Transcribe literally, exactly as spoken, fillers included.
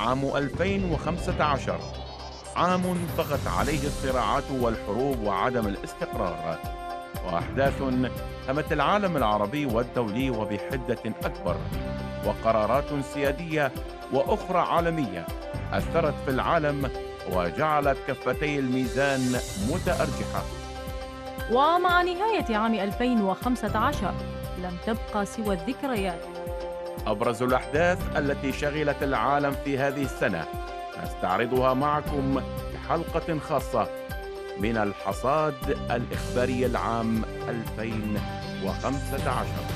عام ألفين وخمسة عشر عام طغت عليه الصراعات والحروب وعدم الاستقرار، وأحداث همت العالم العربي والدولي وبحدة أكبر، وقرارات سيادية وأخرى عالمية أثرت في العالم وجعلت كفتي الميزان متأرجحة. ومع نهاية عام ألفين وخمسة عشر لم تبقى سوى الذكريات. أبرز الأحداث التي شغلت العالم في هذه السنة نستعرضها معكم بحلقة خاصة من الحصاد الإخباري العام ألفين وخمسة عشر.